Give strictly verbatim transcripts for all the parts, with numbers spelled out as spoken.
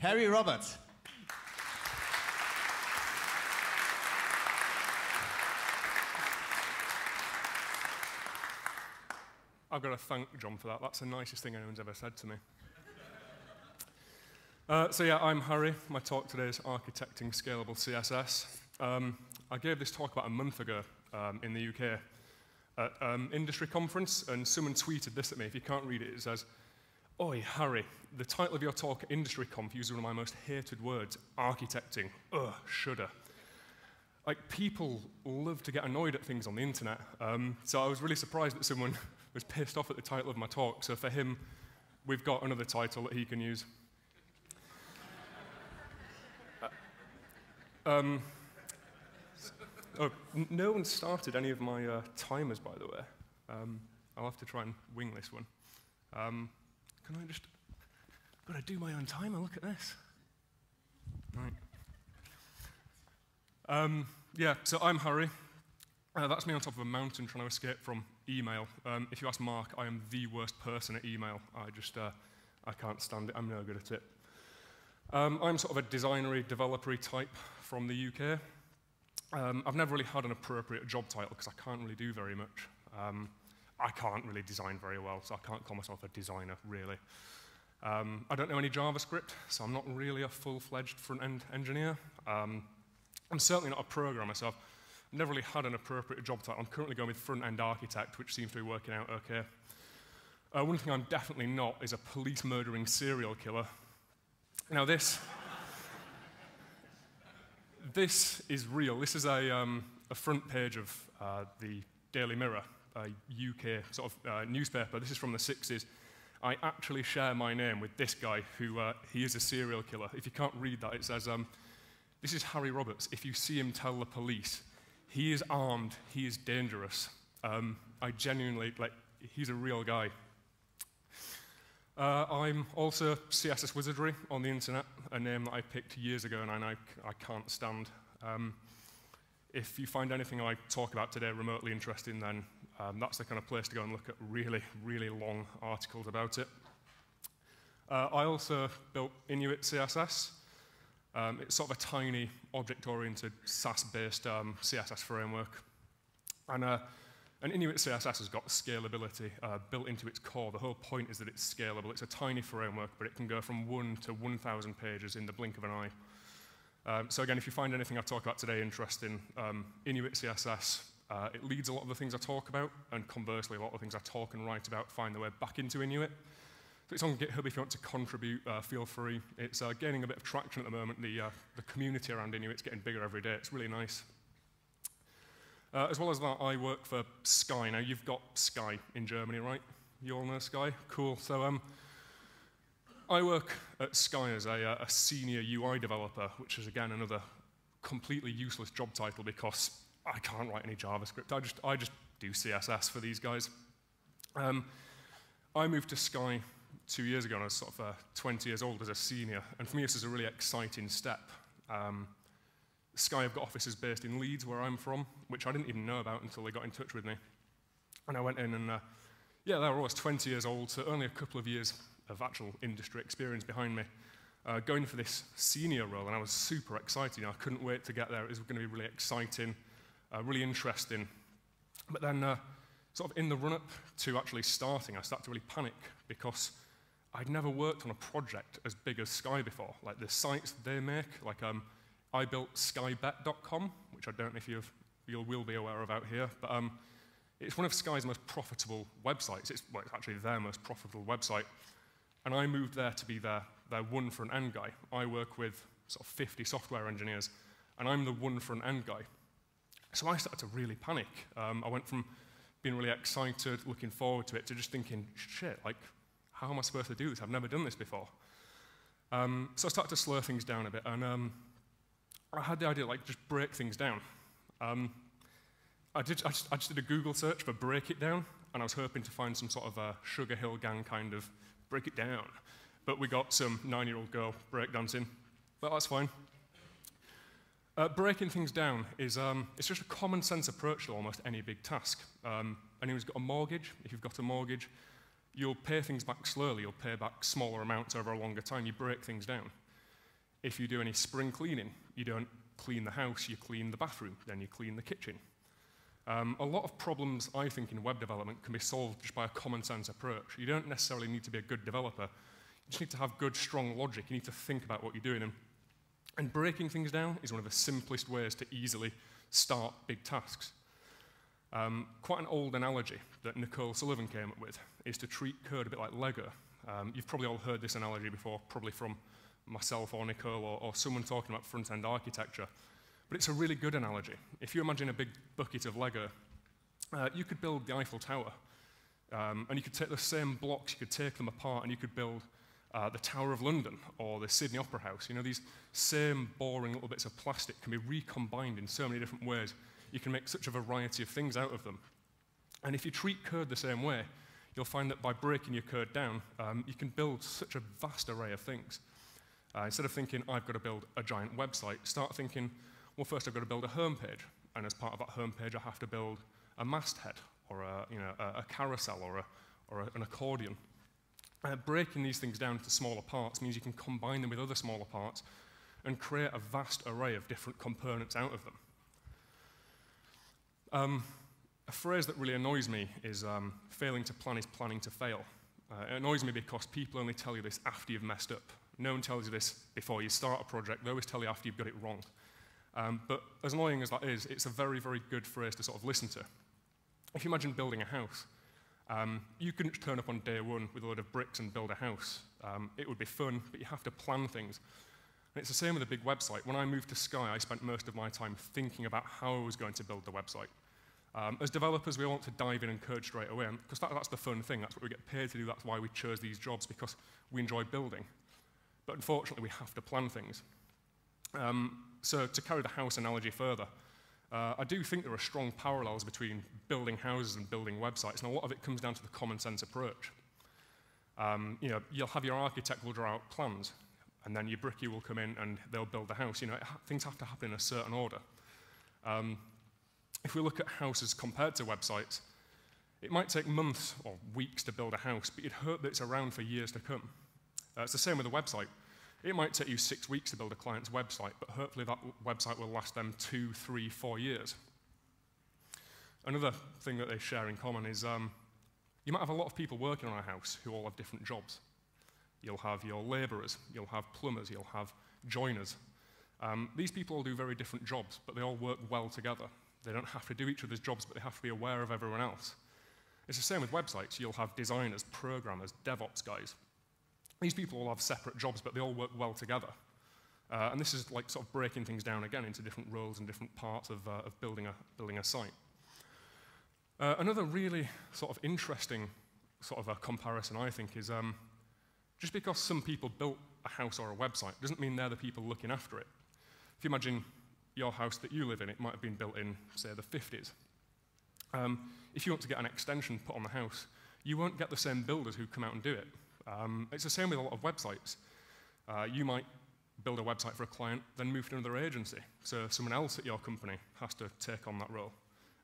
Harry Roberts. I've got to thank John for that. That's the nicest thing anyone's ever said to me. uh, so yeah, I'm Harry. My talk today is Architecting Scalable C S S. Um, I gave this talk about a month ago um, in the U K at um, Industry Conference, and someone tweeted this at me. If you can't read it, it says, "Oi, Harry, the title of your talk at Industry Conf uses one of my most hated words, architecting. Ugh, shudder." Like, people love to get annoyed at things on the internet, um, so I was really surprised that someone was pissed off at the title of my talk, so for him, we've got another title that he can use. uh, um, oh, no one started any of my uh, timers, by the way. Um, I'll have to try and wing this one. Um, Can I just, I've got to do my own timer, look at this. Right. Um, yeah, so I'm Harry. Uh, that's me on top of a mountain trying to escape from email. Um, if you ask Mark, I am the worst person at email. I just, uh, I can't stand it. I'm no good at it. Um, I'm sort of a designery, developery type from the U K. Um, I've never really had an appropriate job title because I can't really do very much. Um, I can't really design very well, so I can't call myself a designer, really. Um, I don't know any JavaScript, so I'm not really a full-fledged front-end engineer. Um, I'm certainly not a programmer, so I've never really had an appropriate job title. I'm currently going with front-end architect, which seems to be working out okay. Uh, one thing I'm definitely not is a police-murdering serial killer. Now this, this is real. This is a, um, a front page of uh, the Daily Mirror. U K sort of uh, newspaper. This is from the sixties. I actually share my name with this guy who, uh, he is a serial killer. If you can't read that, it says, um, this is Harry Roberts. If you see him, tell the police. He is armed. He is dangerous. Um, I genuinely, like, he's a real guy. Uh, I'm also C S S Wizardry on the internet, a name that I picked years ago and I know I can't stand. Um, if you find anything I talk about today remotely interesting, then Um, that's the kind of place to go and look at really, really long articles about it. Uh, I also built Inuit C S S. Um, it's sort of a tiny, object-oriented, S A S-based um, C S S framework. And, uh, and Inuit C S S has got scalability uh, built into its core. The whole point is that it's scalable. It's a tiny framework, but it can go from one to one thousand pages in the blink of an eye. Um, so again, if you find anything I talk about today interesting, um, Inuit C S S, Uh, it leads a lot of the things I talk about, and conversely, a lot of the things I talk and write about find their way back into Inuit. So it's on GitHub if you want to contribute, uh, feel free. It's uh, gaining a bit of traction at the moment. The, uh, the community around Inuit's getting bigger every day. It's really nice. Uh, as well as that, I work for Sky. Now, you've got Sky in Germany, right? You all know Sky? Cool. So um, I work at Sky as a, uh, a senior U I developer, which is, again, another completely useless job title because I can't write any JavaScript. I just, I just do C S S for these guys. Um, I moved to Sky two years ago, and I was sort of uh, twenty years old as a senior. And for me, this is a really exciting step. Um, Sky have got offices based in Leeds, where I'm from, which I didn't even know about until they got in touch with me. And I went in, and uh, yeah, they were always twenty years old, so only a couple of years of actual industry experience behind me. Uh, going for this senior role, and I was super excited. You know, I couldn't wait to get there. It was going to be really exciting. Uh, really interesting. But then, uh, sort of in the run-up to actually starting, I started to really panic because I'd never worked on a project as big as Sky before. Like, the sites they make, like um, I built sky bet dot com, which I don't know if you've, you will be aware of out here, but um, it's one of Sky's most profitable websites. It's, well, it's actually their most profitable website. And I moved there to be their, their one front-end guy. I work with sort of fifty software engineers, and I'm the one front-end guy. So I started to really panic. Um, I went from being really excited, looking forward to it, to just thinking, shit, like, how am I supposed to do this? I've never done this before. Um, so I started to slow things down a bit, and um, I had the idea, like, just break things down. Um, I, did, I, just, I just did a Google search for break it down, and I was hoping to find some sort of a Sugar Hill Gang kind of break it down. but we got some nine-year-old girl breakdancing. But that's fine. Uh, breaking things down is um, it's just a common sense approach to almost any big task. Um, anyone's got a mortgage, if you've got a mortgage, you'll pay things back slowly, you'll pay back smaller amounts over a longer time, you break things down. If you do any spring cleaning, you don't clean the house, you clean the bathroom, then you clean the kitchen. Um, a lot of problems, I think, in web development can be solved just by a common sense approach. You don't necessarily need to be a good developer. You just need to have good, strong logic. You need to think about what you're doing. And, and breaking things down is one of the simplest ways to easily start big tasks. Um, quite an old analogy that Nicole Sullivan came up with is to treat code a bit like Lego. Um, you've probably all heard this analogy before, probably from myself or Nicole or, or someone talking about front-end architecture. But it's a really good analogy. If you imagine a big bucket of Lego, uh, you could build the Eiffel Tower. Um, and you could take the same blocks, you could take them apart, and you could build uh, the Tower of London or the Sydney Opera House. You know, these same boring little bits of plastic can be recombined in so many different ways. You can make such a variety of things out of them. And if you treat code the same way, you'll find that by breaking your code down, um, you can build such a vast array of things. Uh, instead of thinking, I've got to build a giant website, start thinking, well, first I've got to build a homepage, and as part of that homepage, I have to build a masthead, or a, you know, a, a carousel, or, a, or a, an accordion. Uh, breaking these things down into smaller parts means you can combine them with other smaller parts and create a vast array of different components out of them. Um, a phrase that really annoys me is um, failing to plan is planning to fail. Uh, it annoys me because people only tell you this after you've messed up. No one tells you this before you start a project. They always tell you after you've got it wrong. Um, but as annoying as that is, it's a very, very good phrase to sort of listen to. If you imagine building a house, um, you couldn't turn up on day one with a load of bricks and build a house. Um, it would be fun, but you have to plan things. And it's the same with a big website. When I moved to Sky, I spent most of my time thinking about how I was going to build the website. Um, as developers, we all want to dive in and code straight away, because that, that's the fun thing. That's what we get paid to do. That's why we chose these jobs, because we enjoy building. But unfortunately, we have to plan things. Um, So to carry the house analogy further, uh, I do think there are strong parallels between building houses and building websites, and a lot of it comes down to the common sense approach. Um, you know, you'll have your architect will draw out plans, and then your brickie will come in and they'll build the house. You know, it ha things have to happen in a certain order. Um, if we look at houses compared to websites, it might take months or weeks to build a house, but you'd hope that it's around for years to come. Uh, it's the same with a website. It might take you six weeks to build a client's website, but hopefully that website will last them two, three, four years. Another thing that they share in common is um, you might have a lot of people working on a house who all have different jobs. You'll have your laborers, you'll have plumbers, you'll have joiners. Um, these people all do very different jobs, but they all work well together. They don't have to do each other's jobs, but they have to be aware of everyone else. It's the same with websites. You'll have designers, programmers, DevOps guys. These people all have separate jobs, but they all work well together. Uh, and this is like sort of breaking things down again into different roles and different parts of, uh, of building, a, building a site. Uh, another really sort of interesting sort of a comparison, I think, is um, just because some people built a house or a website doesn't mean they're the people looking after it. If you imagine your house that you live in, it might have been built in, say, the fifties. Um, if you want to get an extension put on the house, you won't get the same builders who come out and do it. Um, it's the same with a lot of websites. Uh, you might build a website for a client, then move to another agency. So someone else at your company has to take on that role.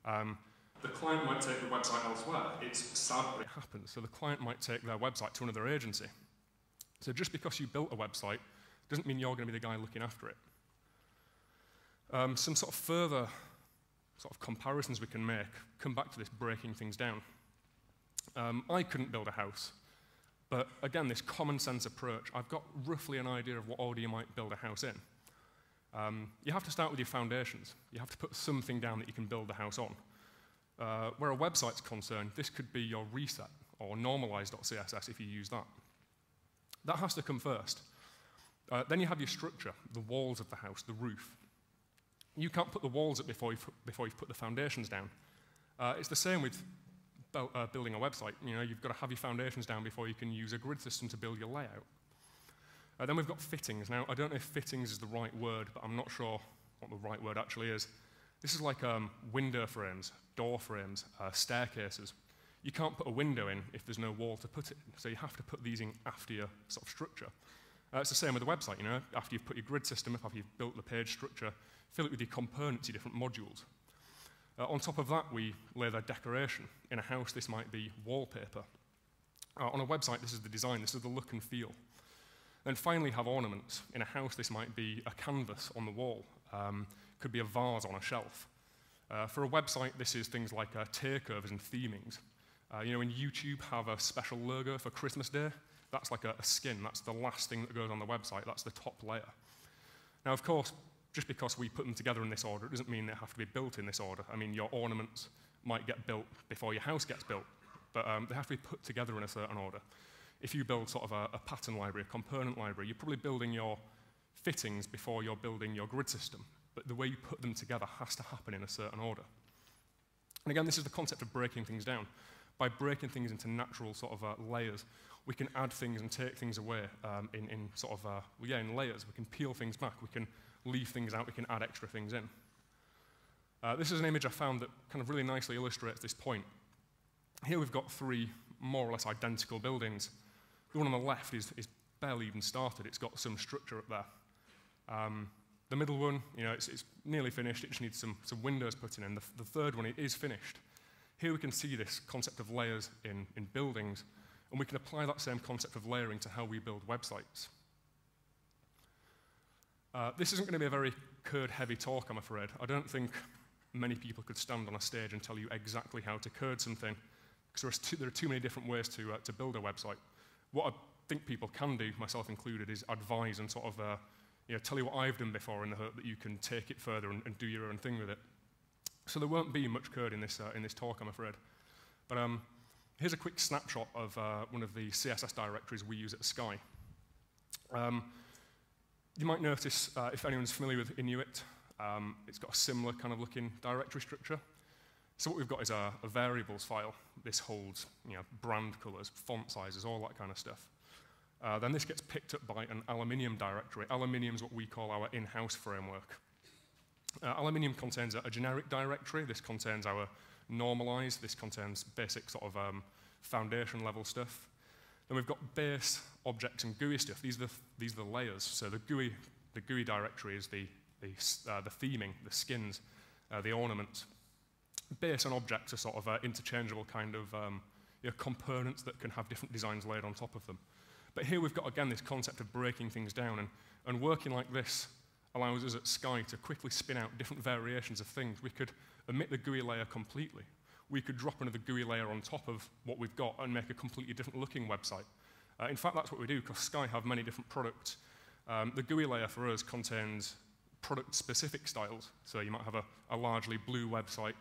Um, the client might take the website elsewhere. It's sad, but it happens. So the client might take their website to another agency. So just because you built a website doesn't mean you're going to be the guy looking after it. Um, some sort of further sort of comparisons we can make come back to this breaking things down. Um, I couldn't build a house. But again, this common sense approach, I've got roughly an idea of what order you might build a house in. Um, you have to start with your foundations. You have to put something down that you can build the house on. Uh, where a website's concerned, this could be your reset or normalize dot C S S if you use that. That has to come first. Uh, then you have your structure, the walls of the house, the roof. You can't put the walls up before you've, before you've put the foundations down. Uh, it's the same with Uh, building a website. You know, you've got to have your foundations down before you can use a grid system to build your layout. Uh, then we've got fittings. Now, I don't know if fittings is the right word, but I'm not sure what the right word actually is. This is like um, window frames, door frames, uh, staircases. you can't put a window in if there's no wall to put it in, so you have to put these in after your sort of structure. Uh, it's the same with the website, you know, after you've put your grid system up, after you've built the page structure, fill it with your components, your different modules. Uh, on top of that, we lay the decoration. In a house, this might be wallpaper. Uh, on a website, this is the design, this is the look and feel. Then finally, have ornaments. In a house, this might be a canvas on the wall. Um, could be a vase on a shelf. Uh, for a website, this is things like uh, takeovers and themings. Uh, you know, when YouTube have a special logo for Christmas Day, that's like a, a skin. That's the last thing that goes on the website. That's the top layer. Now, of course, just because we put them together in this order, it doesn't mean they have to be built in this order. I mean, your ornaments might get built before your house gets built, but um, they have to be put together in a certain order. If you build sort of a, a pattern library, a component library, you're probably building your fittings before you're building your grid system. But the way you put them together has to happen in a certain order. And again, this is the concept of breaking things down. By breaking things into natural sort of uh, layers, we can add things and take things away um, in, in sort of, uh, well, yeah, in layers. We can peel things back, we can leave things out, we can add extra things in. Uh, this is an image I found that kind of really nicely illustrates this point. Here we've got three more or less identical buildings. The one on the left is, is barely even started. It's got some structure up there. Um, The middle one, you know, it's, it's nearly finished. It just needs some, some windows put in. And the, the third one, it is finished. Here we can see this concept of layers in, in buildings, and we can apply that same concept of layering to how we build websites. Uh, this isn't going to be a very code-heavy talk, I'm afraid. I don't think many people could stand on a stage and tell you exactly how to code something, because there, there are too many different ways to, uh, to build a website. What I think people can do, myself included, is advise and sort of uh, You know, tell you what I've done before in the hope that you can take it further and, and do your own thing with it. So there won't be much code in this, uh, in this talk, I'm afraid. But um, here's a quick snapshot of uh, one of the C S S directories we use at Sky. Um, you might notice, uh, if anyone's familiar with Inuit, um, it's got a similar kind of looking directory structure. So what we've got is a, a variables file. This holds, you know, brand colors, font sizes, all that kind of stuff. Uh, then this gets picked up by an Aluminium directory. Aluminium is what we call our in-house framework. Uh, Aluminium contains a, a generic directory. This contains our normalize. This contains basic sort of um, foundation level stuff. Then we've got base, objects, and G U I stuff. These are the, these are the layers. So the G U I, the G U I directory is the, the, uh, the theming, the skins, uh, the ornaments. Base and objects are sort of uh, interchangeable kind of um, you know, components that can have different designs laid on top of them. But here we've got, again, this concept of breaking things down, and, and working like this allows us at Sky to quickly spin out different variations of things. We could omit the G U I layer completely. We could drop another G U I layer on top of what we've got and make a completely different looking website. Uh, in fact, that's what we do, because Sky have many different products. Um, the G U I layer for us contains product-specific styles. So you might have a, a largely blue website.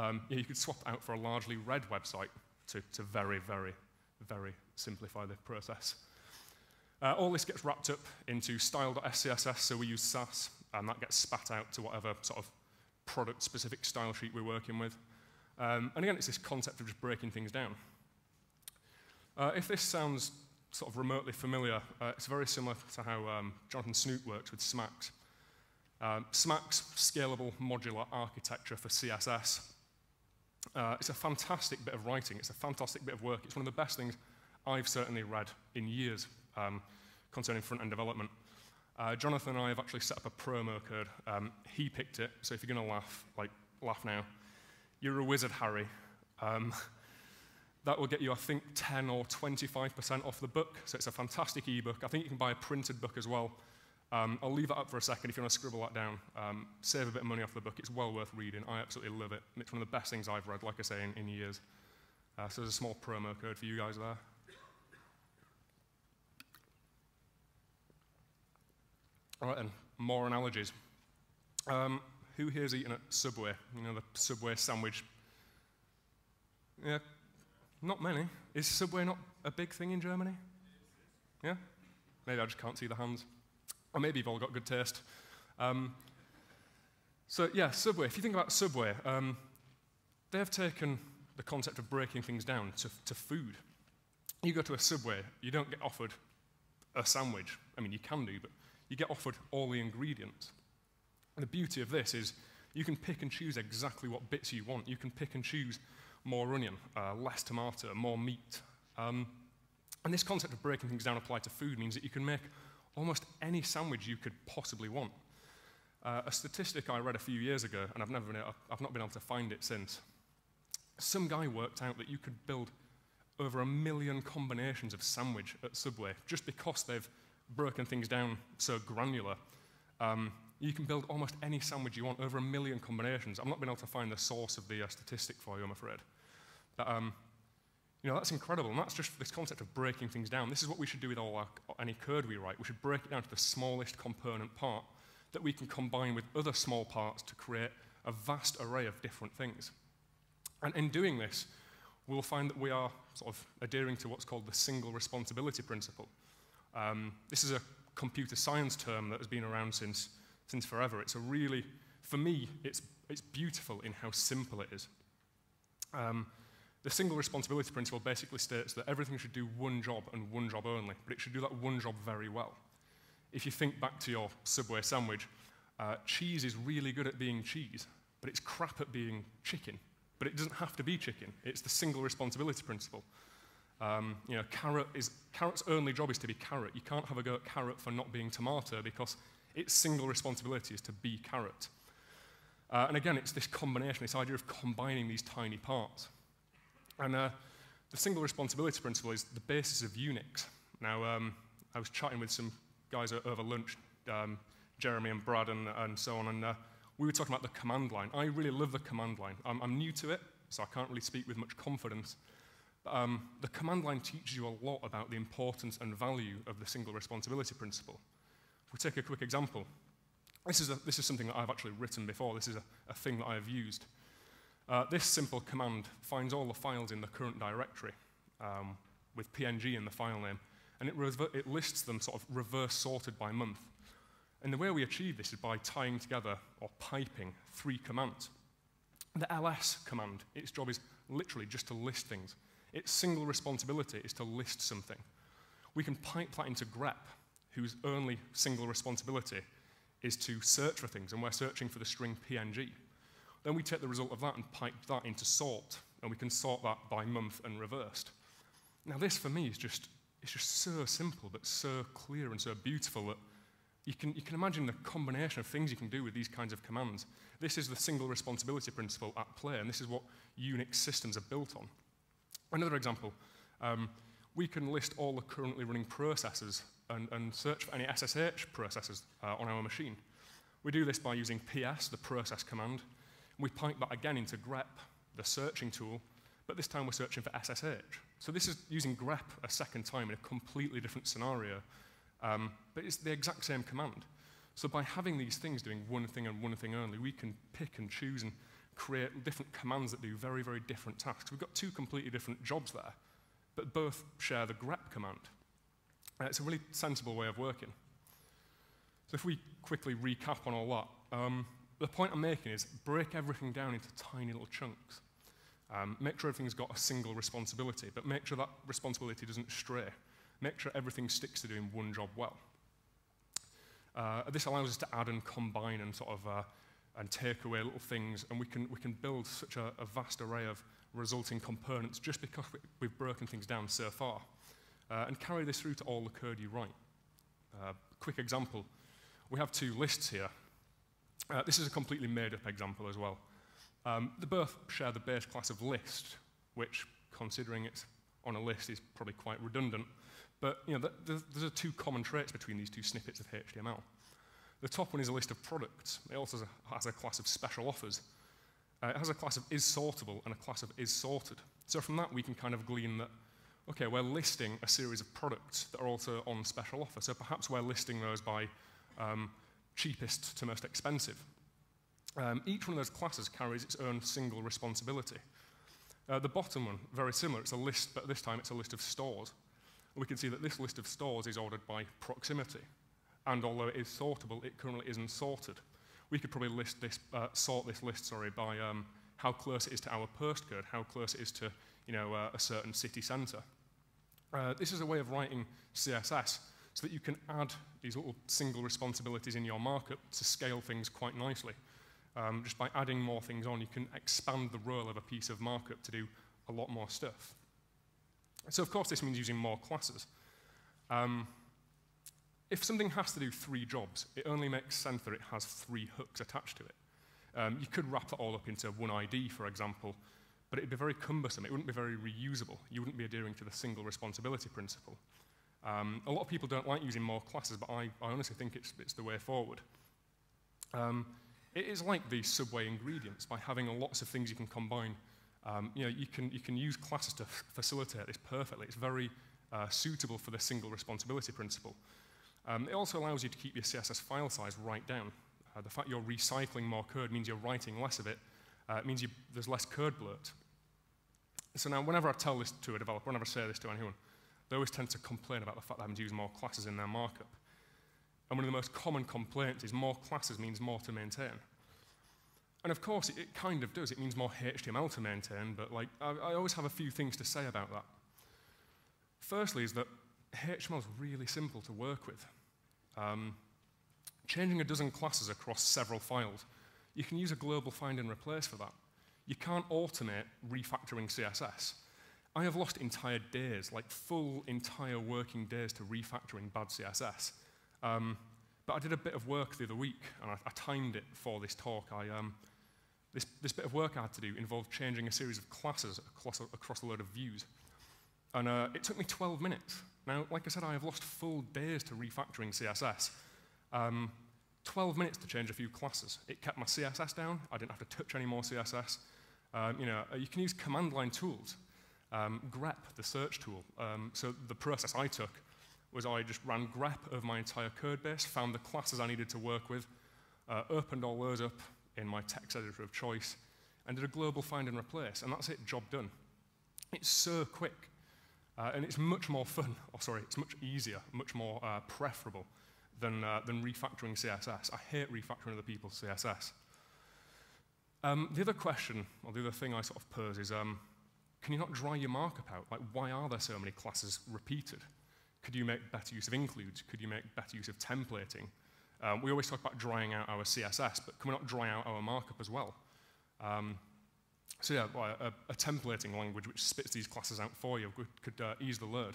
Um, you could swap out for a largely red website to, to very, very, very simplify the process. Uh, all this gets wrapped up into style.scss, so we use S A S, and that gets spat out to whatever sort of product-specific style sheet we're working with. Um, and again, it's this concept of just breaking things down. Uh, if this sounds sort of remotely familiar, uh, it's very similar to how um, Jonathan Snook works with SMACSS. Um, SMACSS, Scalable Modular Architecture for C S S. Uh, it's a fantastic bit of writing. It's a fantastic bit of work. It's one of the best things I've certainly read in years. Um, concerning front-end development. Uh, Jonathan and I have actually set up a promo code. Um, he picked it, so if you're going to laugh, like, laugh now. You're a wizard, Harry. Um, that will get you, I think, ten or twenty-five percent off the book, so it's a fantastic ebook. I think you can buy a printed book as well. Um, I'll leave it up for a second if you want to scribble that down. Um, save a bit of money off the book. It's well worth reading. I absolutely love it. It's one of the best things I've read, like I say, in, in years. Uh, so there's a small promo code for you guys there. All right then, more analogies. Um, who here's eaten at Subway? You know, the Subway sandwich. Yeah, not many. Is Subway not a big thing in Germany? Yeah? Maybe I just can't see the hands. Or maybe you've all got good taste. Um, so yeah, Subway. If you think about Subway, um, they've taken the concept of breaking things down to, to food. You go to a Subway, you don't get offered a sandwich. I mean, you can do, but you get offered all the ingredients. And the beauty of this is you can pick and choose exactly what bits you want. You can pick and choose more onion, uh, less tomato, more meat. Um, and this concept of breaking things down applied to food means that you can make almost any sandwich you could possibly want. Uh, a statistic I read a few years ago, and I've, never been, I've not been able to find it since, some guy worked out that you could build over a million combinations of sandwich at Subway just because they've broken things down so granular. Um, you can build almost any sandwich you want, over a million combinations. I've not been able to find the source of the uh, statistic for you, I'm afraid. But, um, you know, that's incredible, and that's just this concept of breaking things down. This is what we should do with all our, any code we write. We should break it down to the smallest component part that we can combine with other small parts to create a vast array of different things. And in doing this, we'll find that we are sort of adhering to what's called the single responsibility principle. Um, this is a computer science term that has been around since, since forever. It's a really, for me, it's, it's beautiful in how simple it is. Um, the single responsibility principle basically states that everything should do one job and one job only, but it should do that one job very well. If you think back to your Subway sandwich, uh, cheese is really good at being cheese, but it's crap at being chicken. But it doesn't have to be chicken. It's the single responsibility principle. Um, you know, carrot is, carrot's only job is to be carrot. You can't have a go at carrot for not being tomato because its single responsibility is to be carrot. Uh, and again, it's this combination, this idea of combining these tiny parts. And uh, the single responsibility principle is the basis of Unix. Now, um, I was chatting with some guys over lunch, um, Jeremy and Brad and, and so on, and uh, we were talking about the command line. I really love the command line. I'm, I'm new to it, so I can't really speak with much confidence. But, um, the command line teaches you a lot about the importance and value of the single responsibility principle. If we take a quick example, this is, a, this is something that I've actually written before. This is a, a thing that I have used. Uh, this simple command finds all the files in the current directory um, with P N G in the file name, and it, it lists them sort of reverse sorted by month. And the way we achieve this is by tying together, or piping, three commands. The L S command, its job is literally just to list things. Its single responsibility is to list something. We can pipe that into grep, whose only single responsibility is to search for things, and we're searching for the string P N G. Then we take the result of that and pipe that into sort, and we can sort that by month and reversed. Now this, for me, is just, it's just so simple, but so clear and so beautiful that You can, you can imagine the combination of things you can do with these kinds of commands. This is the single responsibility principle at play, and this is what Unix systems are built on. Another example, um, we can list all the currently running processes and, and search for any S S H processes uh, on our machine. We do this by using P S, the process command, and we pipe that again into grep, the searching tool, but this time we're searching for S S H. So this is using grep a second time in a completely different scenario. Um, but it's the exact same command. So by having these things doing one thing and one thing only, we can pick and choose and create different commands that do very, very different tasks. We've got two completely different jobs there, but both share the grep command. Uh, it's a really sensible way of working. So if we quickly recap on all that, um, the point I'm making is break everything down into tiny little chunks. Um, make sure everything's got a single responsibility, but make sure that responsibility doesn't stray. Make sure everything sticks to doing one job well. Uh, this allows us to add and combine and sort of uh, and take away little things, and we can we can build such a, a vast array of resulting components just because we, we've broken things down so far, uh, and carry this through to all the code you write. Uh, quick example: we have two lists here. Uh, this is a completely made-up example as well. Um, they both share the base class of list, which, considering it's on a list, is probably quite redundant. But you know, th th there are two common traits between these two snippets of H T M L. The top one is a list of products. It also has a, has a class of special offers. Uh, it has a class of is sortable and a class of is sorted. So from that, we can kind of glean that, okay, we're listing a series of products that are also on special offer. So perhaps we're listing those by um, cheapest to most expensive. Um, each one of those classes carries its own single responsibility. Uh, the bottom one, very similar. It's a list, but this time it's a list of stores. We can see that this list of stores is ordered by proximity. And although it is sortable, it currently isn't sorted. We could probably list this, uh, sort this list sorry, by um, how close it is to our postcode, how close it is to you know, uh, a certain city centre. Uh, this is a way of writing C S S so that you can add these little single responsibilities in your markup to scale things quite nicely. Um, just by adding more things on, you can expand the role of a piece of markup to do a lot more stuff. So of course, this means using more classes. Um, if something has to do three jobs, it only makes sense that it has three hooks attached to it. Um, you could wrap that all up into one I D, for example, but it'd be very cumbersome. It wouldn't be very reusable. You wouldn't be adhering to the single responsibility principle. Um, a lot of people don't like using more classes, but I, I honestly think it's, it's the way forward. Um, it is like the Subway ingredients. By having lots of things you can combine, um, you know, you can, you can use classes to facilitate this perfectly. It's very uh, suitable for the single responsibility principle. Um, it also allows you to keep your C S S file size right down. Uh, the fact you're recycling more code means you're writing less of it. Uh, it means you, there's less code blurt. So now, whenever I tell this to a developer, whenever I say this to anyone, they always tend to complain about the fact that having to use more classes in their markup. And one of the most common complaints is more classes means more to maintain. And of course, it, it kind of does. It means more H T M L to maintain, but like, I, I always have a few things to say about that. Firstly is that H T M L is really simple to work with. Um, changing a dozen classes across several files, you can use a global find and replace for that. You can't automate refactoring C S S. I have lost entire days, like full entire working days to refactoring bad C S S. Um, but I did a bit of work the other week, and I, I timed it for this talk. I, um, this, this bit of work I had to do involved changing a series of classes across, across a load of views. And uh, it took me twelve minutes. Now, like I said, I have lost full days to refactoring C S S. Um, twelve minutes to change a few classes. It kept my C S S down. I didn't have to touch any more C S S. Um, you know, you can use command line tools. Um, grep, the search tool. Um, so the process I took was I just ran grep of my entire code base, found the classes I needed to work with, uh, opened all those up in my text editor of choice, and did a global find and replace, and that's it, job done. It's so quick, uh, and it's much more fun, oh, sorry, it's much easier, much more uh, preferable than, uh, than refactoring C S S. I hate refactoring other people's C S S. Um, the other question, or the other thing I sort of pose is, um, can you not dry your markup out? Like, why are there so many classes repeated? Could you make better use of includes? Could you make better use of templating? Um, we always talk about drying out our C S S, but can we not dry out our markup as well? Um, so yeah, a, a templating language which spits these classes out for you could uh, ease the load.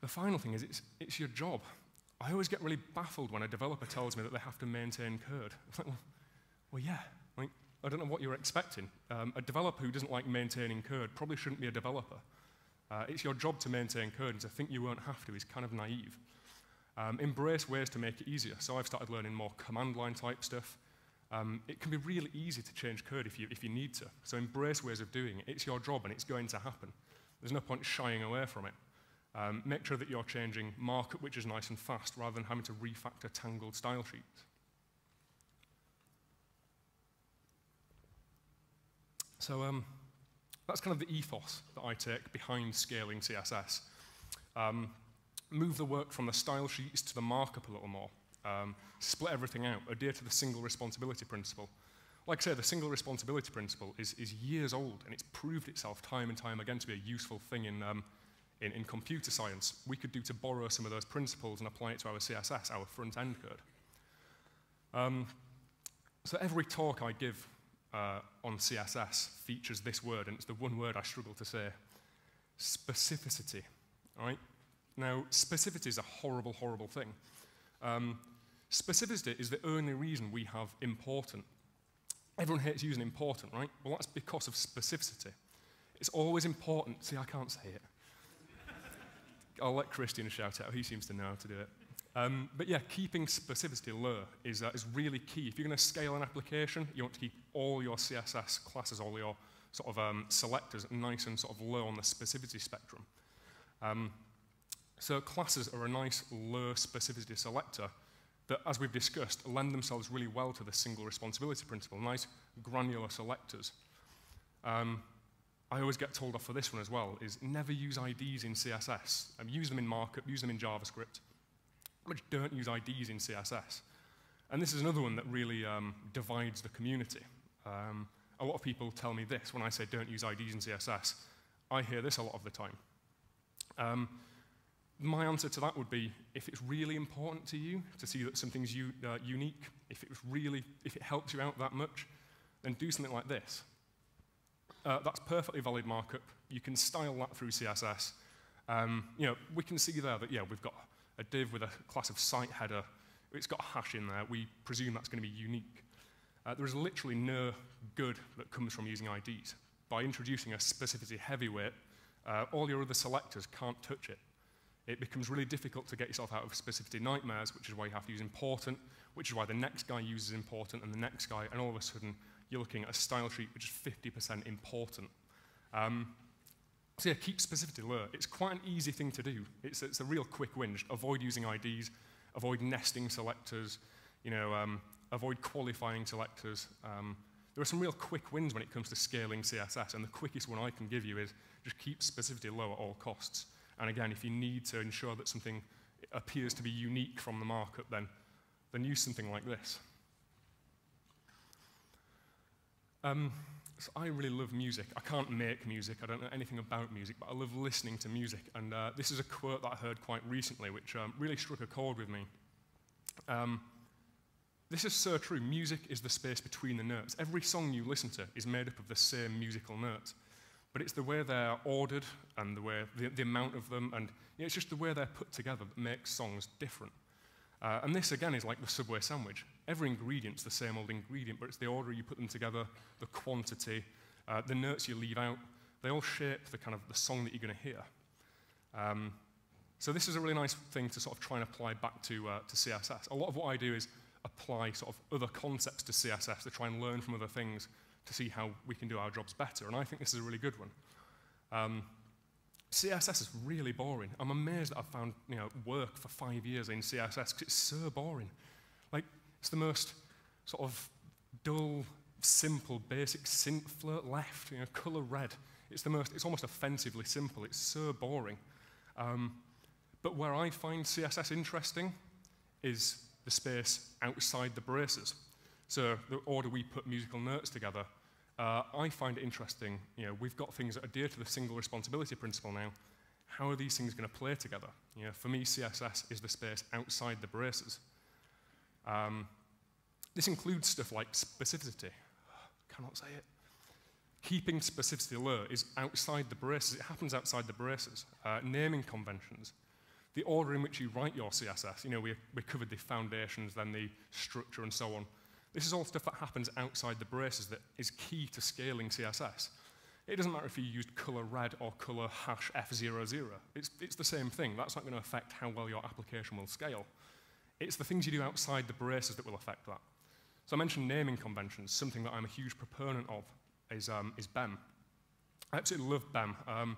The final thing is it's, it's your job. I always get really baffled when a developer tells me that they have to maintain code. It's like, well, well yeah. Like, I don't know what you're expecting. Um, a developer who doesn't like maintaining code probably shouldn't be a developer. Uh, it's your job to maintain code, and to think you won't have to is kind of naive. Um, embrace ways to make it easier. So I've started learning more command line type stuff. Um, it can be really easy to change code if you, if you need to. So embrace ways of doing it. It's your job, and it's going to happen. There's no point shying away from it. Um, make sure that you're changing markup, which is nice and fast, rather than having to refactor tangled style sheets. So um, that's kind of the ethos that I take behind scaling C S S. Um, move the work from the style sheets to the markup a little more. Um, split everything out. Adhere to the single responsibility principle. Like I say, the single responsibility principle is, is years old, and it's proved itself time and time again to be a useful thing in, um, in, in computer science. We could do to borrow some of those principles and apply it to our C S S, our front-end code. Um, so every talk I give Uh, on C S S features this word, and it's the one word I struggle to say. Specificity. All right? Now, specificity is a horrible, horrible thing. Um, specificity is the only reason we have important. Everyone hates using important, right? Well, that's because of specificity. It's always important. See, I can't say it. I'll let Christian shout out. He seems to know how to do it. Um, but yeah, keeping specificity low is, uh, is really key. If you're going to scale an application, you want to keep all your C S S classes, all your sort of um, selectors nice and sort of low on the specificity spectrum. Um, so classes are a nice low specificity selector that, as we've discussed, lend themselves really well to the single responsibility principle, nice granular selectors. Um, I always get told off for this one as well, is never use I Ds in C S S. Um, use them in markup, use them in JavaScript. Which don't use I Ds in C S S. And this is another one that really um, divides the community. Um, a lot of people tell me this when I say don't use I Ds in C S S. I hear this a lot of the time. Um, My answer to that would be, if it's really important to you to see that something's u uh, unique, if it was really, if it helps you out that much, then do something like this. Uh, that's perfectly valid markup. You can style that through C S S. Um, you know, we can see there that, yeah, we've got a div with a class of site header. It's got a hash in there. We presume that's going to be unique. Uh, there is literally no good that comes from using I Ds. By introducing a specificity heavyweight, uh, all your other selectors can't touch it. It becomes really difficult to get yourself out of specificity nightmares, which is why you have to use important, which is why the next guy uses important and the next guy, and all of a sudden, you're looking at a style sheet which is fifty percent important. Um, so yeah, keep specificity low. It's quite an easy thing to do. It's, it's a real quick win. Just avoid using I Ds, avoid nesting selectors, you know, um, avoid qualifying selectors. Um, there are some real quick wins when it comes to scaling C S S, and the quickest one I can give you is just keep specificity low at all costs. And again, if you need to ensure that something appears to be unique from the markup, then, then use something like this. Um, so I really love music. I can't make music. I don't know anything about music, but I love listening to music. And uh, this is a quote that I heard quite recently, which um, really struck a chord with me. Um, this is so true. Music is the space between the notes. Every song you listen to is made up of the same musical notes. But it's the way they're ordered and the, way, the, the amount of them, and you know, it's just the way they're put together that makes songs different. Uh, and this, again, is like the Subway sandwich. Every ingredient's the same old ingredient, but it's the order you put them together, the quantity, uh, the notes you leave out. They all shape the kind of the song that you're going to hear. Um, so this is a really nice thing to sort of try and apply back to, uh, to C S S. A lot of what I do is apply sort of other concepts to C S S to try and learn from other things to see how we can do our jobs better, and I think this is a really good one. Um, C S S is really boring. I'm amazed that I've found you know, work for five years in C S S, because it's so boring. Like, it's the most sort of dull, simple, basic synth flirt left, you know, color red. It's the most, it's almost offensively simple. It's so boring. Um, but where I find C S S interesting is the space outside the braces. So the order we put musical notes together, uh, I find it interesting. You know, we've got things that adhere to the single responsibility principle now. How are these things going to play together? You know, for me, C S S is the space outside the braces. Um, this includes stuff like specificity. I cannot say it. Keeping specificity low is outside the braces. It happens outside the braces. Uh, naming conventions. The order in which you write your C S S. You know, we, we covered the foundations, then the structure, and so on. This is all stuff that happens outside the braces that is key to scaling C S S. It doesn't matter if you used color red or color hash F zero zero. It's, it's the same thing. That's not going to affect how well your application will scale. It's the things you do outside the braces that will affect that. So I mentioned naming conventions. Something that I'm a huge proponent of is, um, is B E M. I absolutely love B E M. Um,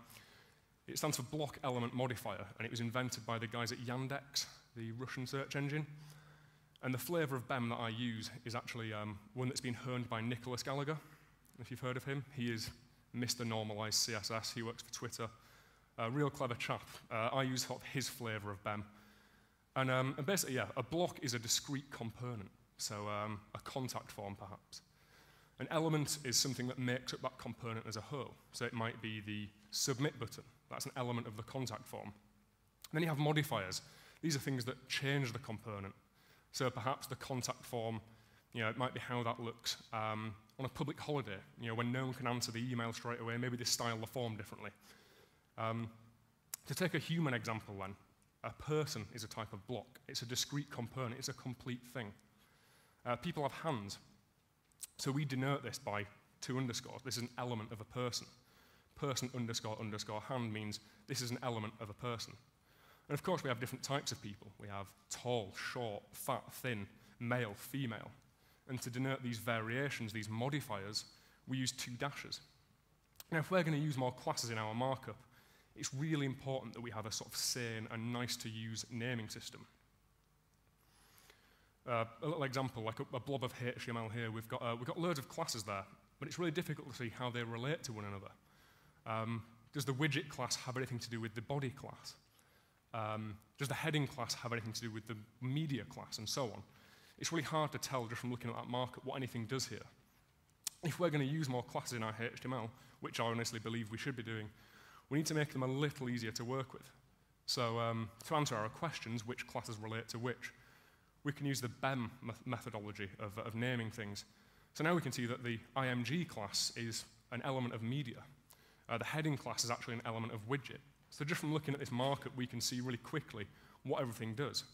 it stands for Block Element Modifier, and it was invented by the guys at Yandex, the Russian search engine. And the flavor of B E M that I use is actually um, one that's been honed by Nicholas Gallagher, if you've heard of him. He is Mister Normalized C S S. He works for Twitter. A real clever chap. Uh, I use sort of his flavor of B E M. And, um, and basically, yeah, a block is a discrete component, so um, a contact form, perhaps. An element is something that makes up that component as a whole. So it might be the submit button. That's an element of the contact form. And then you have modifiers. These are things that change the component. So perhaps the contact form, you know, it might be how that looks um, on a public holiday, you know, when no one can answer the email straight away. Maybe they style the form differently. Um, to take a human example then, a person is a type of block. It's a discrete component. It's a complete thing. Uh, people have hands. So we denote this by two underscores. This is an element of a person. Person underscore underscore hand means this is an element of a person. And of course, we have different types of people. We have tall, short, fat, thin, male, female. And to denote these variations, these modifiers, we use two dashes. Now, if we're going to use more classes in our markup, it's really important that we have a sort of sane and nice-to-use naming system. Uh, a little example, like a, a blob of H T M L here. We've got, uh, we've got loads of classes there, but it's really difficult to see how they relate to one another. Um, does the widget class have anything to do with the body class? Um, does the heading class have anything to do with the media class, and so on? It's really hard to tell just from looking at that markup what anything does here. If we're going to use more classes in our H T M L, which I honestly believe we should be doing, we need to make them a little easier to work with. So um, to answer our questions, which classes relate to which, we can use the B E M me methodology of, of naming things. So now we can see that the I M G class is an element of media. Uh, the heading class is actually an element of widget. So just from looking at this markup, we can see really quickly what everything does.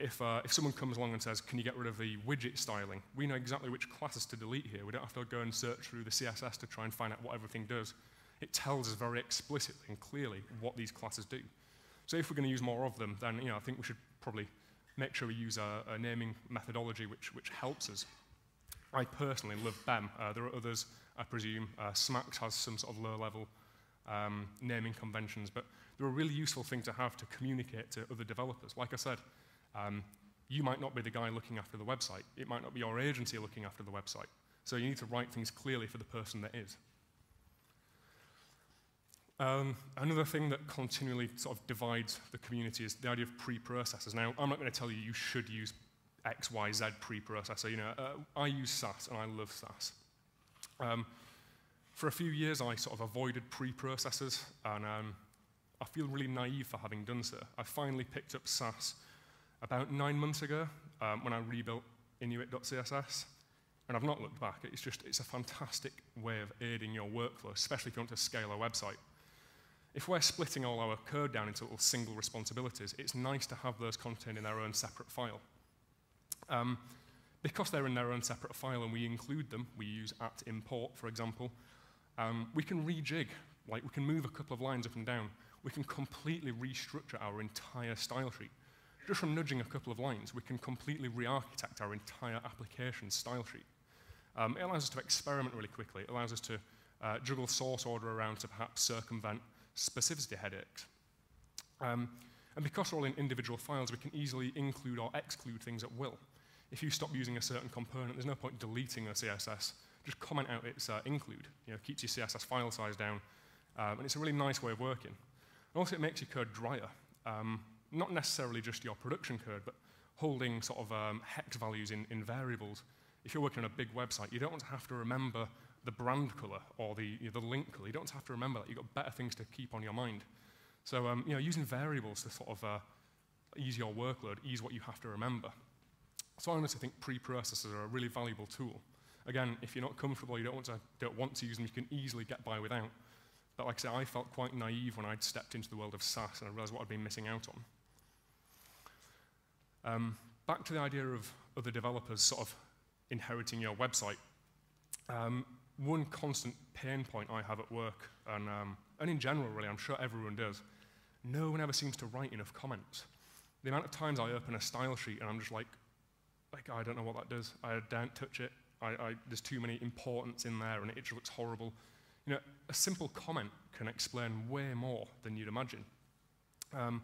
If, uh, if someone comes along and says, can you get rid of the widget styling, we know exactly which classes to delete here. We don't have to go and search through the C S S to try and find out what everything does. It tells us very explicitly and clearly what these classes do. So if we're going to use more of them, then you know, I think we should probably make sure we use a, a naming methodology which, which helps us. I personally love B E M. Uh, there are others, I presume. Uh, SMACSS has some sort of low-level um, naming conventions, but they're a really useful thing to have to communicate to other developers. Like I said, Um, you might not be the guy looking after the website. It might not be your agency looking after the website. So you need to write things clearly for the person that is. Um, another thing that continually sort of divides the community is the idea of preprocessors. Now, I'm not going to tell you you should use X, Y, Z preprocessor. You know, uh, I use S A S, and I love S A S. Um, for a few years, I sort of avoided preprocessors, and um, I feel really naive for having done so. I finally picked up S A S about nine months ago, um, when I rebuilt Inuit dot C S S, and I've not looked back. It's just, it's a fantastic way of aiding your workflow, especially if you want to scale a website. If we're splitting all our code down into little single responsibilities, it's nice to have those contained in their own separate file. Um, because they're in their own separate file and we include them, we use at import, for example, um, we can rejig, like we can move a couple of lines up and down. We can completely restructure our entire style sheet. Just from nudging a couple of lines, we can completely re-architect our entire application style sheet. Um, it allows us to experiment really quickly. It allows us to uh, juggle source order around to perhaps circumvent specificity headaches. Um, and because we're all in individual files, we can easily include or exclude things at will. If you stop using a certain component, there's no point deleting a C S S. Just comment out its uh, include. You know, it keeps your C S S file size down. Um, and it's a really nice way of working. And also, it makes your code drier. Um, Not necessarily just your production code, but holding sort of um, hex values in, in variables. If you're working on a big website, you don't want to have to remember the brand color or the, you know, the link color. You don't have to remember that. You've got better things to keep on your mind. So um, you know, using variables to sort of uh, ease your workload, ease what you have to remember. So I honestly think preprocessors are a really valuable tool. Again, if you're not comfortable, you don't want to, don't want to use them, you can easily get by without. But like I said, I felt quite naive when I'd stepped into the world of S A S and I realized what I'd been missing out on. Um, back to the idea of other developers sort of inheriting your website. Um, one constant pain point I have at work, and, um, and in general really, I'm sure everyone does, no one ever seems to write enough comments. The amount of times I open a style sheet and I'm just like, like I don't know what that does, I don't touch it, I, I, there's too many importance in there and it just looks horrible. You know, a simple comment can explain way more than you'd imagine. Um,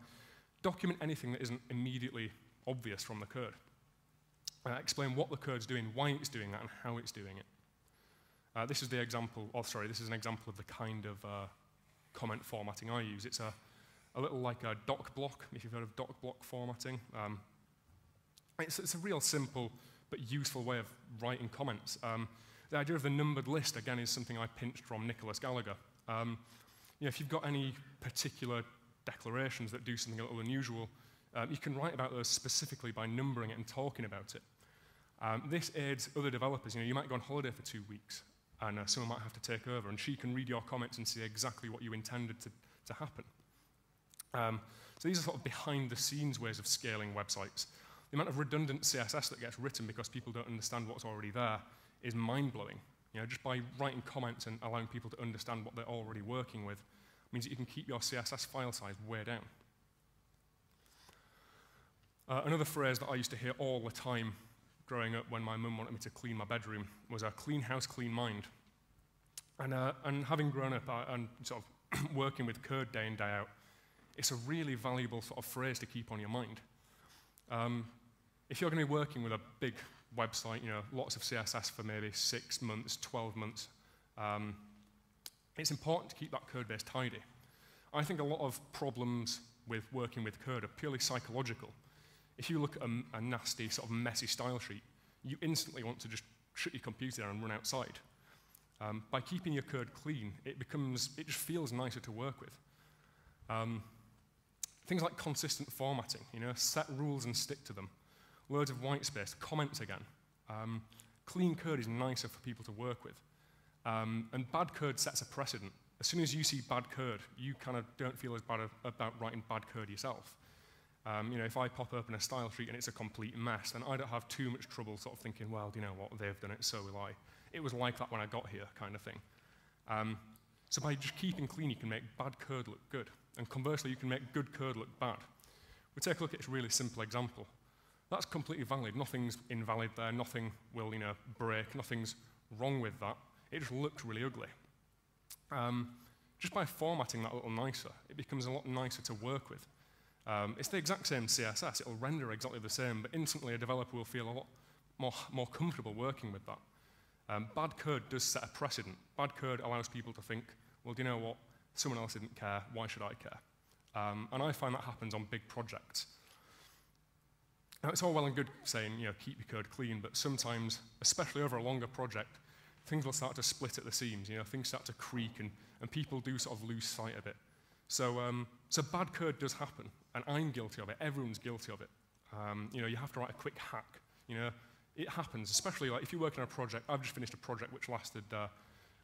document anything that isn't immediately obvious from the code. Uh, explain what the code's doing, why it's doing that, and how it's doing it. Uh, this is the example, oh sorry, this is an example of the kind of uh, comment formatting I use. It's a, a little like a doc block, if you've heard of doc block formatting. Um, it's, it's a real simple but useful way of writing comments. Um, the idea of the numbered list, again, is something I pinched from Nicholas Gallagher. Um, you know, if you've got any particular declarations that do something a little unusual, Um, you can write about those specifically by numbering it and talking about it. Um, this aids other developers. You know, you might go on holiday for two weeks, and uh, someone might have to take over, and she can read your comments and see exactly what you intended to, to happen. Um, so these are sort of behind-the-scenes ways of scaling websites. The amount of redundant C S S that gets written because people don't understand what's already there is mind-blowing. You know, just by writing comments and allowing people to understand what they're already working with means that you can keep your C S S file size way down. Uh, another phrase that I used to hear all the time growing up when my mum wanted me to clean my bedroom was a clean house, clean mind. And, uh, and having grown up uh, and sort of working with code day in, day out, it's a really valuable sort of phrase to keep on your mind. Um, if you're going to be working with a big website, you know, lots of C S S for maybe six months, twelve months, um, it's important to keep that code base tidy. I think a lot of problems with working with code are purely psychological. If you look at a, a nasty, sort of messy style sheet, you instantly want to just shut your computer and run outside. Um, by keeping your code clean, it becomes, it just feels nicer to work with. Um, Things like consistent formatting, you know, set rules and stick to them. Loads of white space, comments again. Um, clean code is nicer for people to work with. Um, and bad code sets a precedent. As soon as you see bad code, you kind of don't feel as bad about writing bad code yourself. Um, you know, if I pop open a style sheet and it's a complete mess, then I don't have too much trouble sort of thinking, well, you know what, they've done it, so will I. It was like that when I got here, kind of thing. Um, so by just keeping clean, you can make bad code look good. And conversely, you can make good code look bad. We take a look at this really simple example. That's completely valid. Nothing's invalid there. Nothing will, you know, break. Nothing's wrong with that. It just looks really ugly. Um, just by formatting that a little nicer, it becomes a lot nicer to work with. Um, it's the exact same C S S. It'll render exactly the same, but instantly a developer will feel a lot more, more comfortable working with that. Um, bad code does set a precedent. Bad code allows people to think, well, do you know what? Someone else didn't care. Why should I care? Um, and I find that happens on big projects. Now, it's all well and good saying, you know, keep your code clean, but sometimes, especially over a longer project, things will start to split at the seams. You know, things start to creak, and, and people do sort of lose sight of it. So, um, so bad code does happen, and I'm guilty of it. Everyone's guilty of it. Um, you know, you have to write a quick hack. You know, it happens, especially like if you work on a project. I've just finished a project which lasted uh,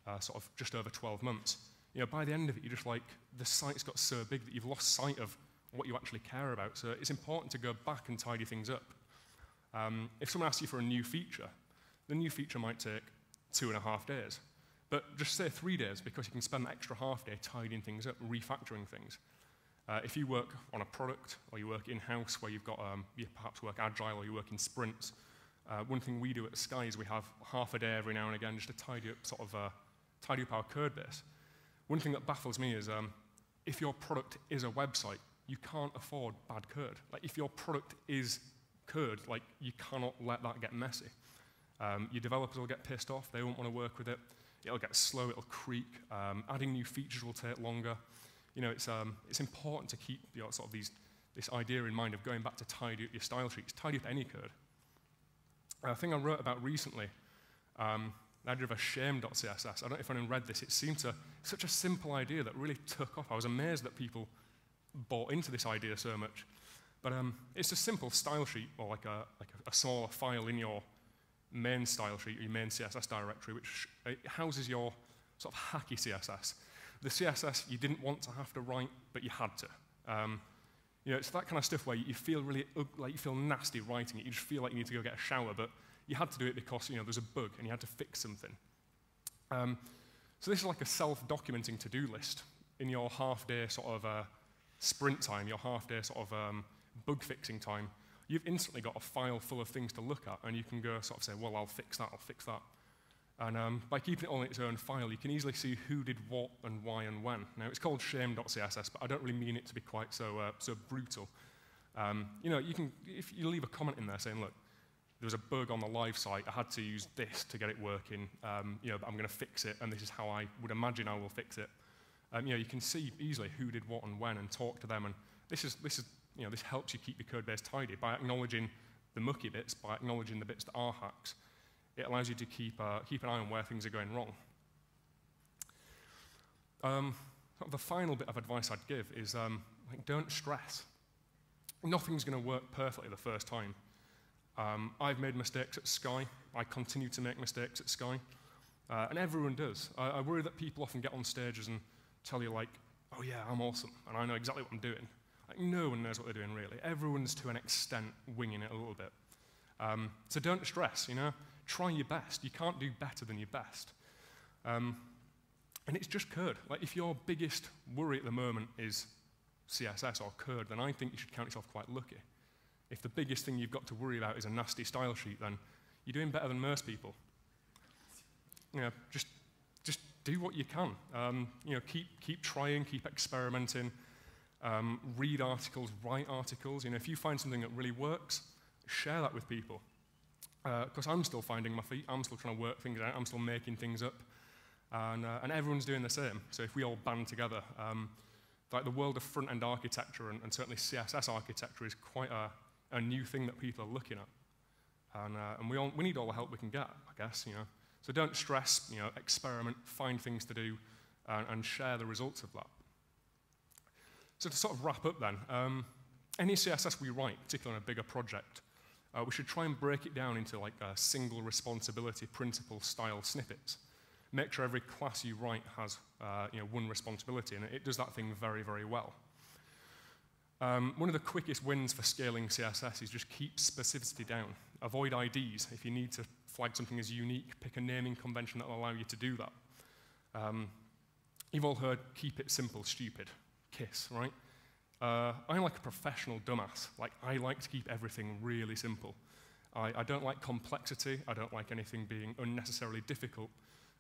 uh, sort of just over twelve months. You know, by the end of it, you're just like, the site's got so big that you've lost sight of what you actually care about. So it's important to go back and tidy things up. Um, if someone asks you for a new feature, the new feature might take two and a half days. But just say three days, because you can spend an extra half day tidying things up, refactoring things. Uh, if you work on a product, or you work in-house, where you've got, um, you perhaps work agile, or you work in sprints, uh, one thing we do at Sky is we have half a day every now and again just to tidy up, sort of, uh, tidy up our code base. One thing that baffles me is um, if your product is a website, you can't afford bad code. Like, if your product is code, like, you cannot let that get messy. Um, your developers will get pissed off. They won't want to work with it. It'll get slow. It'll creak. Um, adding new features will take longer. You know, it's, um, it's important to keep, you know, sort of these, this idea in mind of going back to tidy up your style sheets, tidy up any code. A thing I wrote about recently, um, I did a shame dot C S S. I don't know if anyone read this. It seemed to such a simple idea that really took off. I was amazed that people bought into this idea so much. But um, it's a simple style sheet, or like a, like a, a smaller file in your main style sheet, or your main C S S directory, which it houses your sort of hacky C S S. The C S S you didn't want to have to write, but you had to. Um, you know, it's that kind of stuff where you feel really like you feel nasty writing it. You just feel like you need to go get a shower, but you had to do it because, you know, there's a bug and you had to fix something. Um, so this is like a self-documenting to-do list in your half-day sort of uh, sprint time, your half-day sort of um, bug-fixing time. You've instantly got a file full of things to look at, and you can go sort of say, well, I'll fix that, I'll fix that. And um, by keeping it all in its own file, you can easily see who did what and why and when. Now, it's called shame dot C S S, but I don't really mean it to be quite so, uh, so brutal. Um, you know, you can, if you leave a comment in there saying, look, there was a bug on the live site. I had to use this to get it working. Um, you know, but I'm going to fix it, and this is how I would imagine I will fix it. Um, you know, you can see easily who did what and when, and talk to them. And this is this is you know, this helps you keep your code base tidy by acknowledging the mucky bits, by acknowledging the bits that are hacks. It allows you to keep uh, keep an eye on where things are going wrong. Um, the final bit of advice I'd give is um, like, don't stress. Nothing's going to work perfectly the first time. Um, I've made mistakes at Sky. I continue to make mistakes at Sky. Uh, and everyone does. I, I worry that people often get on stages and tell you, like, oh, yeah, I'm awesome, and I know exactly what I'm doing. Like, no one knows what they're doing, really. Everyone's, to an extent, winging it a little bit. Um, so don't stress, you know. Try your best. You can't do better than your best. Um, and it's just code. Like, if your biggest worry at the moment is C S S or code, then I think you should count yourself quite lucky. If the biggest thing you've got to worry about is a nasty style sheet, then you're doing better than most people. You know, just, just do what you can. Um, you know, keep, keep trying, keep experimenting. Um, read articles, write articles. You know, if you find something that really works, share that with people. Because uh, I'm still finding my feet. I'm still trying to work things out. I'm still making things up. And, uh, and everyone's doing the same. So if we all band together, um, like the world of front-end architecture and, and certainly C S S architecture is quite a... a new thing that people are looking at, and, uh, and we, all, we need all the help we can get, I guess, you know. So don't stress, you know, experiment, find things to do, and, and share the results of that. So to sort of wrap up then, um, any C S S we write, particularly on a bigger project, uh, we should try and break it down into like a single responsibility principle style snippets. Make sure every class you write has uh, you know, one responsibility, and it does that thing very, very well. Um, one of the quickest wins for scaling C S S is just keep specificity down. Avoid I Ds. If you need to flag something as unique, pick a naming convention that will allow you to do that. Um, you've all heard keep it simple, stupid. KISS, right? Uh, I'm like a professional dumbass. Like, I like to keep everything really simple. I, I don't like complexity. I don't like anything being unnecessarily difficult.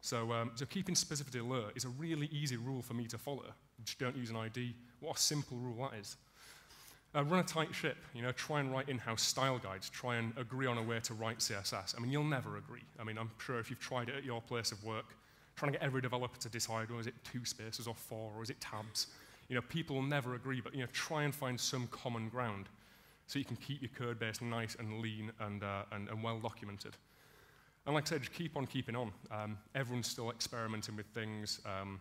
So, um, so keeping specificity alert is a really easy rule for me to follow. Just don't use an I D. What a simple rule that is. Uh, run a tight ship. You know, try and write in-house style guides. Try and agree on a way to write C S S. I mean, you'll never agree. I mean, I'm sure if you've tried it at your place of work, trying to get every developer to decide, well, is it two spaces or four, or is it tabs? You know, people will never agree, but you know, try and find some common ground so you can keep your code base nice and lean and, uh, and, and well documented. And like I said, just keep on keeping on. Um, everyone's still experimenting with things. Um,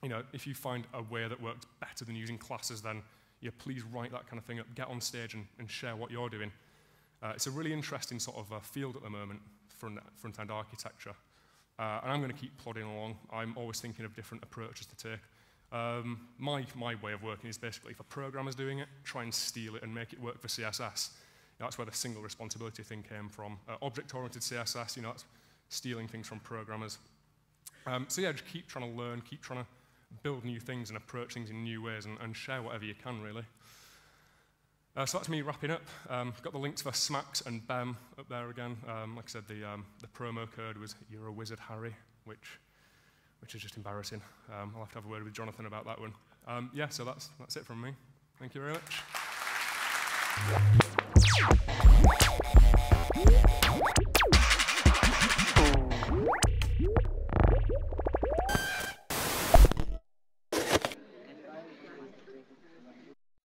you know, if you find a way that works better than using classes, then yeah, please write that kind of thing up. Get on stage and, and share what you're doing. Uh, it's a really interesting sort of uh, field at the moment, front, front-end architecture. Uh, and I'm going to keep plodding along. I'm always thinking of different approaches to take. Um, my, my way of working is basically, if a programmer's doing it, try and steal it and make it work for C S S. You know, that's where the single responsibility thing came from. Uh, Object-oriented C S S, you know, that's stealing things from programmers. Um, so yeah, just keep trying to learn, keep trying to build new things and approach things in new ways and, and share whatever you can, really. Uh, so that's me wrapping up. Um, got the links for SMACSS and B E M up there again. Um, like I said, the, um, the promo code was "You're a Wizard, Harry," which which is just embarrassing. Um, I'll have to have a word with Jonathan about that one. Um, yeah, so that's, that's it from me. Thank you very much.